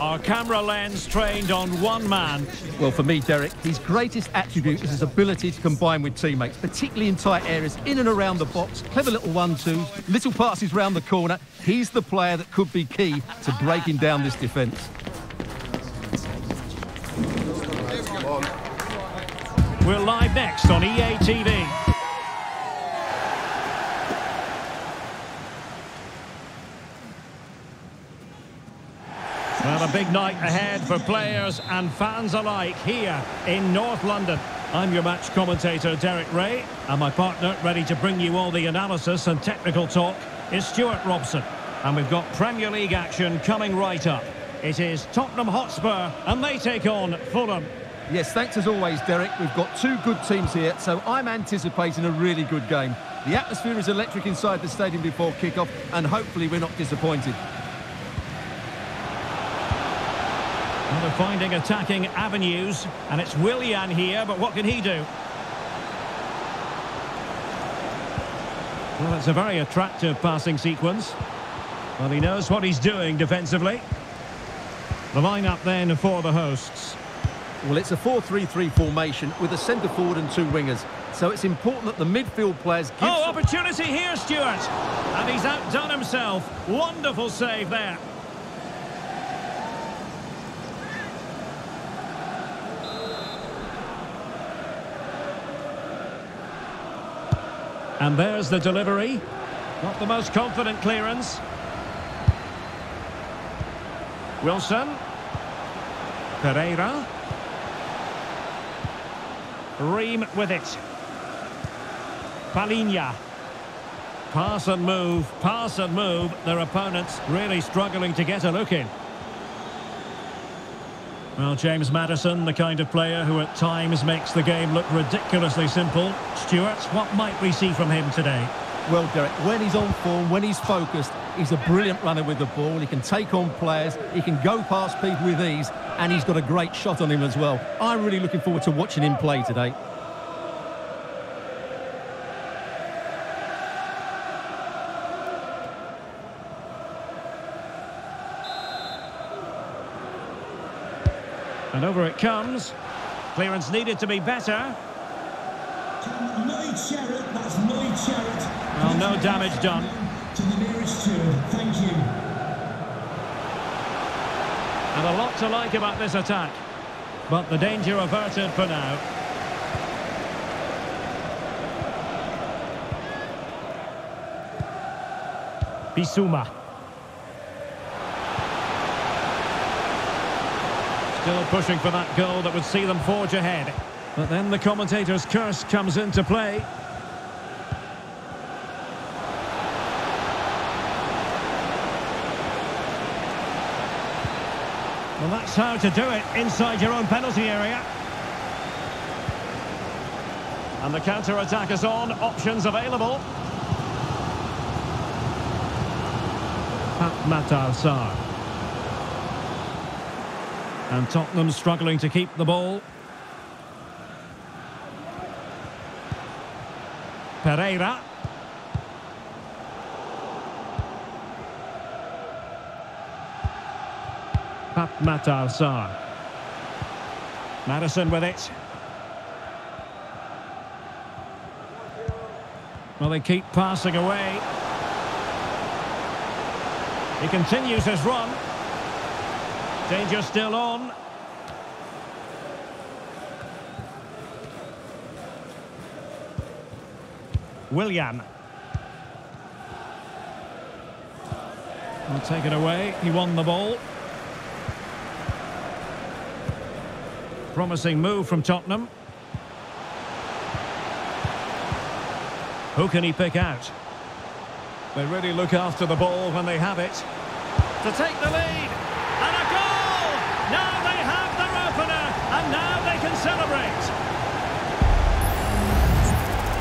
Our camera lens trained on one man. Well, for me, Derek, his greatest attribute is his ability to combine with teammates, particularly in tight areas, in and around the box, clever little one-twos, little passes round the corner. He's the player that could be key to breaking down this defence. We're live next on EA TV. Well, a big night ahead for players and fans alike here in North London. I'm your match commentator, Derek Ray, and my partner, ready to bring you all the analysis and technical talk, is Stuart Robson. And we've got Premier League action coming right up. It is Tottenham Hotspur, and they take on Fulham. Yes, thanks as always, Derek. We've got two good teams here, so I'm anticipating a really good game. The atmosphere is electric inside the stadium before kickoff, and hopefully we're not disappointed. And they're finding attacking avenues, and it's Willian here, but what can he do? Well, it's a very attractive passing sequence. Well, he knows what he's doing defensively. The lineup then for the hosts. Well, it's a 4-3-3 formation with a centre-forward and two wingers, so it's important that the midfield players give... Oh, opportunity here, Stuart! And he's outdone himself. Wonderful save there. And there's the delivery. Not the most confident clearance. Wilson. Pereira. Ream with it. Palinha. Pass and move. Pass and move. Their opponents really struggling to get a look in. Well, James Maddison, the kind of player who at times makes the game look ridiculously simple. Stuart, what might we see from him today? Well, Derek, when he's on form, when he's focused, he's a brilliant runner with the ball. He can take on players, he can go past people with ease, and he's got a great shot on him as well. I'm really looking forward to watching him play today. And over it comes. Clearance needed to be better. Well, no damage done. To the nearest two, thank you. And a lot to like about this attack. But the danger averted for now. Bissouma. Still pushing for that goal that would see them forge ahead. But then the commentator's curse comes into play. Well, that's how to do it inside your own penalty area. And the counter-attack is on. Options available. Pape Matar Sarr. And Tottenham struggling to keep the ball. Pereira. Pape Matar Sarr. Maddison with it. Well, they keep passing away. He continues his run. Danger still on. Willian. Well, taken away. He won the ball. Promising move from Tottenham. Who can he pick out? They really look after the ball when they have it. To take the lead. Now they have their opener, and now they can celebrate.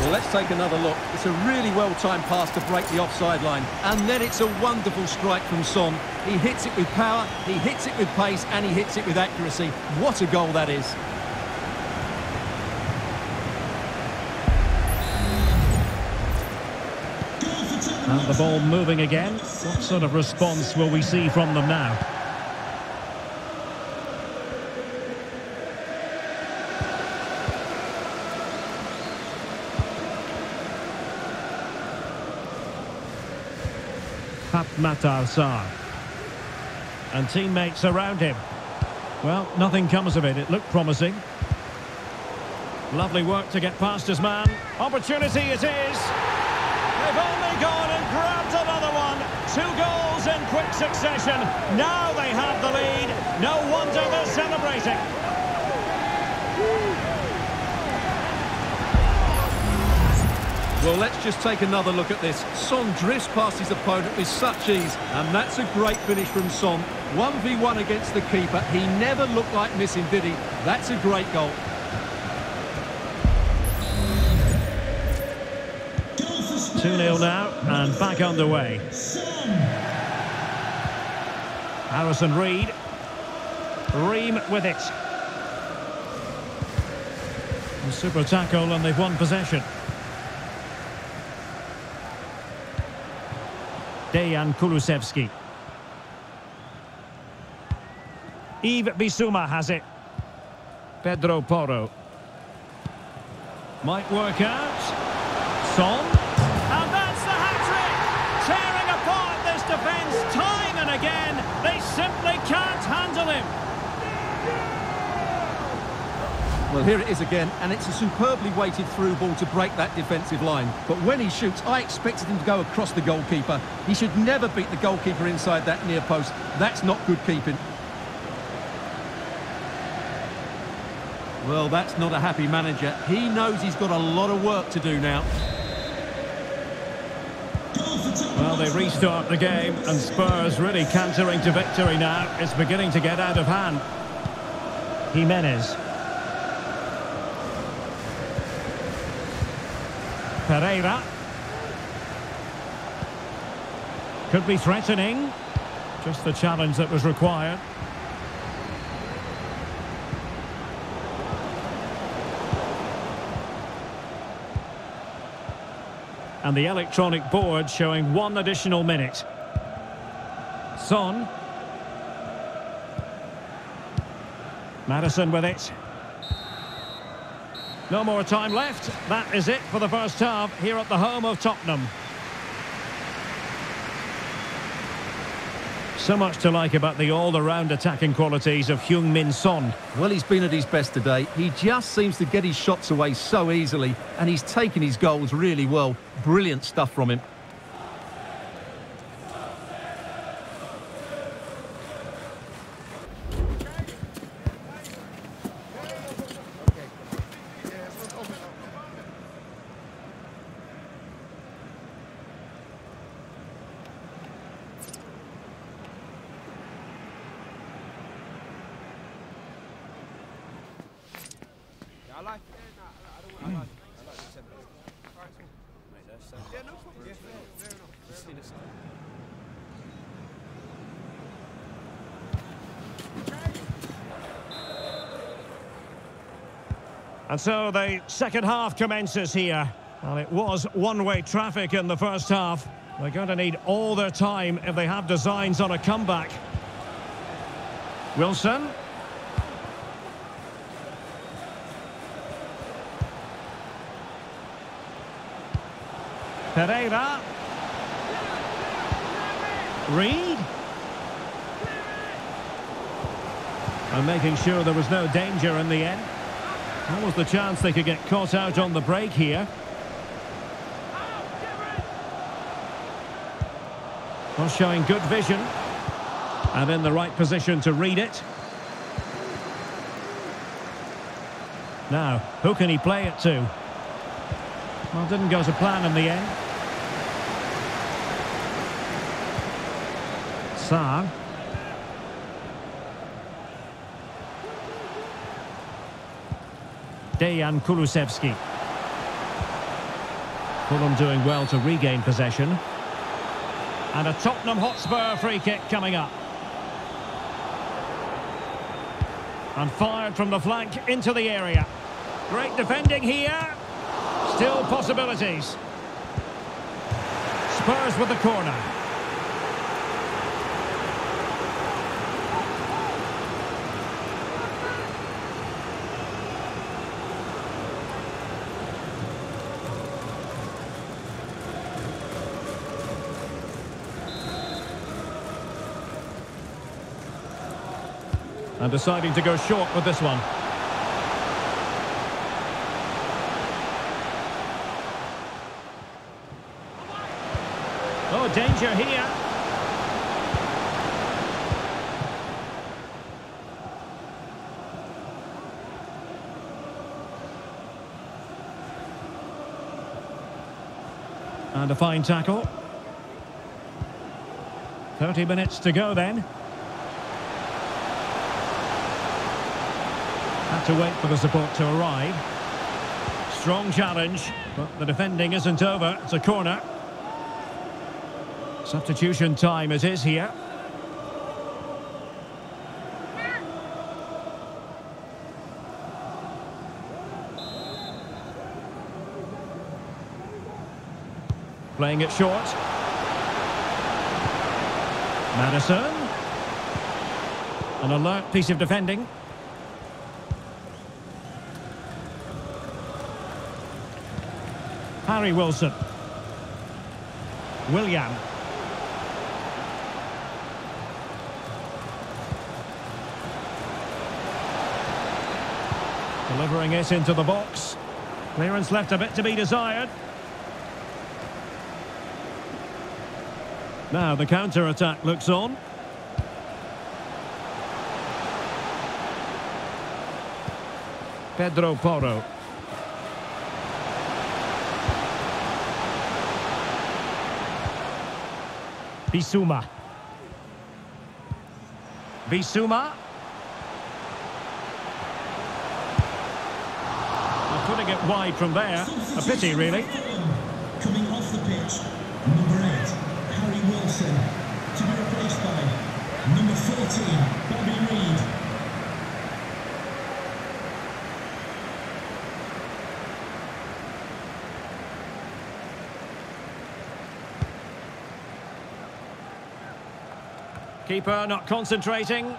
Well, let's take another look. It's a really well-timed pass to break the offside line. And then it's a wonderful strike from Son. He hits it with power, he hits it with pace, and he hits it with accuracy. What a goal that is. And the ball moving again. What sort of response will we see from them now? Pape Matar Sarr. And teammates around him. Well, nothing comes of it. It looked promising. Lovely work to get past his man. Opportunity it is. They've only gone and grabbed another one. 2 goals in quick succession. Now they have the lead. No wonder they're celebrating. Well, let's just take another look at this. Son drifts past his opponent with such ease, and that's a great finish from Son. 1v1 against the keeper. He never looked like missing, did he? That's a great goal. Nil now, and back underway. Harrison Reed. Ream with it. A super tackle, and they've won possession. Dejan Kulusevski. Yves Bissouma has it. Pedro Porro. Might work out. Son. Time and again, they simply can't handle him. Well, here it is again, and it's a superbly weighted through ball to break that defensive line. But when he shoots, I expected him to go across the goalkeeper. He should never beat the goalkeeper inside that near post. That's not good keeping. Well, that's not a happy manager. He knows he's got a lot of work to do now. Well, they restart the game, and Spurs really cantering to victory now. It's beginning to get out of hand. Jimenez. Pereira. Could be threatening. Just the challenge that was required. And the electronic board showing 1 additional minute. Son. Maddison with it. No more time left. That is it for the first half here at the home of Tottenham. So much to like about the all-around attacking qualities of Heung-Min Son. Well, he's been at his best today. He just seems to get his shots away so easily, and he's taken his goals really well. Brilliant stuff from him. And so the second half commences here. Well, it was one-way traffic in the first half. They're going to need all their time if they have designs on a comeback. Wilson. Pereira. Reed. And making sure there was no danger in the end. What was the chance they could get caught out on the break here? Well, showing good vision. And in the right position to read it. Now, who can he play it to? Well, didn't go to plan in the end. Sarr. Dejan Kulusevski. Fulham doing well to regain possession. And a Tottenham Hotspur free kick coming up. And fired from the flank into the area. Great defending here. Still possibilities. Spurs with the corner. and deciding to go short with this one. Oh, danger here. And a fine tackle. 30 minutes to go then. Had to wait for the support to arrive. Strong challenge, but the defending isn't over. It's a corner. Substitution time it is here. Playing it short. Maddison. An alert piece of defending. Harry Wilson. Willian. Delivering it into the box. Clearance left a bit to be desired. Now the counter-attack looks on. Pedro Porro. Bissouma. Bissouma. Putting it wide from there. A pity, really. Coming off the pitch, number 8, Harry Wilson, to be replaced by number 14, Bobby Reid. Keeper not concentrating.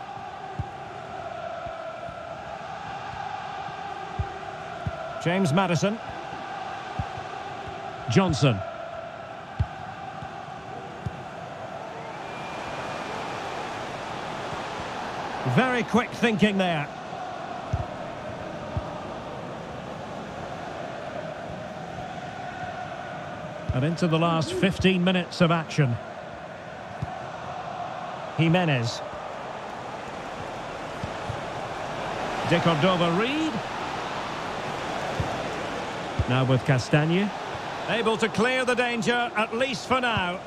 James Maddison. Johnson. Very quick thinking there. And into the last 15 minutes of action. Jimenez. Decordova-Reid. Now with Castagne. Able to clear the danger, at least for now.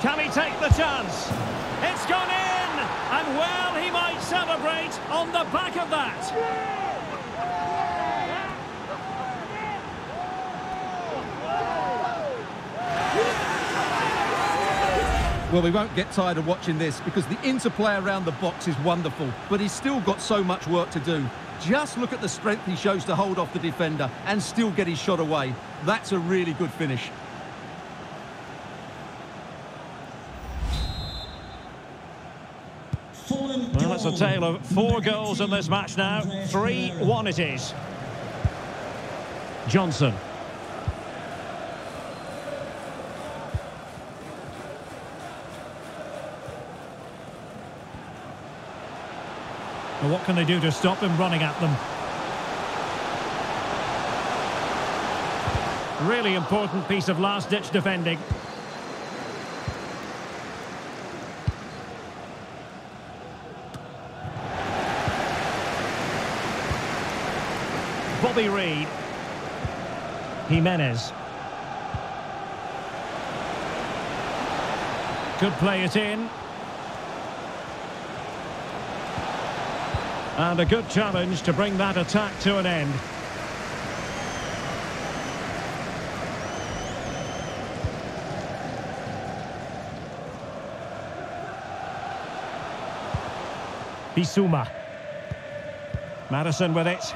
Can he take the chance? It's gone in! And well, he might celebrate on the back of that. Well, we won't get tired of watching this because the interplay around the box is wonderful, but he's still got so much work to do. Just look at the strength he shows to hold off the defender and still get his shot away. That's a really good finish. Well, it's a tale of 4 goals in this match now. 3-1 it is. Johnson. What can they do to stop him running at them? Really important piece of last-ditch defending. Bobby Reid. Jimenez. Could play it in. And a good challenge to bring that attack to an end. Bissouma. Maddison with it.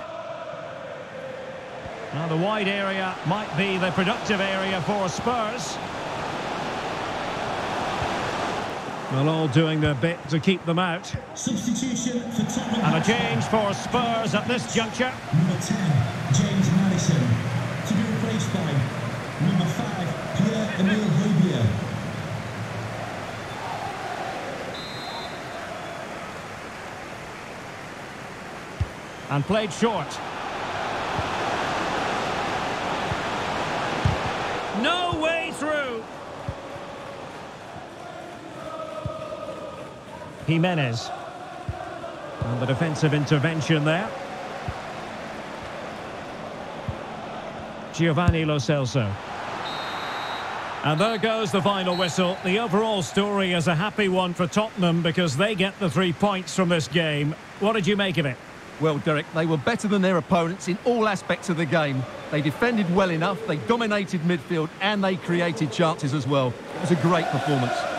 Now the wide area might be the productive area for Spurs. Well, all doing their bit to keep them out. Substitution for Tottenham. And a change for Spurs at this juncture. Number 10, James Maddison, to be replaced by number 5, Pierre-Emile Højbjerg. and played short. No way through. Jimenez. And the defensive intervention there. Giovanni Lo Celso. And there goes the final whistle. The overall story is a happy one for Tottenham because they get the 3 points from this game. What did you make of it? Well, Derek, they were better than their opponents in all aspects of the game. They defended well enough, they dominated midfield, and they created chances as well. It was a great performance.